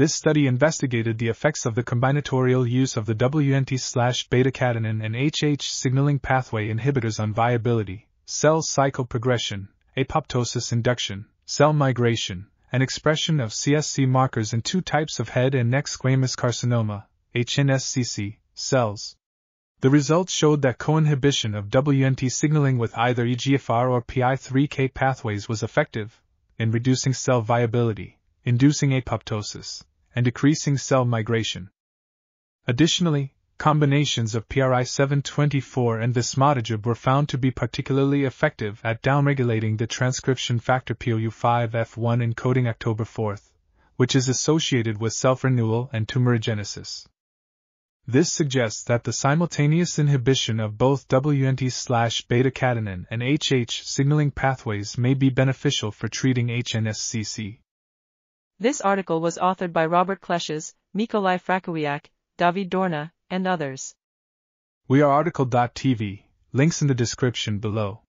This study investigated the effects of the combinatorial use of the WNT/beta-catenin and HH signaling pathway inhibitors on viability, cell cycle progression, apoptosis induction, cell migration, and expression of CSC markers in two types of head and neck squamous carcinoma, HNSCC, cells. The results showed that co-inhibition of WNT signaling with either EGFR or PI3K pathways was effective in reducing cell viability, inducing apoptosis, and decreasing cell migration. Additionally, combinations of PRI-724 and vismodegib were found to be particularly effective at downregulating the transcription factor POU5F1 encoding October 4, which is associated with self-renewal and tumorigenesis. This suggests that the simultaneous inhibition of both WNT/beta-catenin and HH signaling pathways may be beneficial for treating HNSCC. This article was authored by Robert Kleszcz, Mikołaj Frąckowiak, David Dorna, and others. We are article.tv, links in the description below.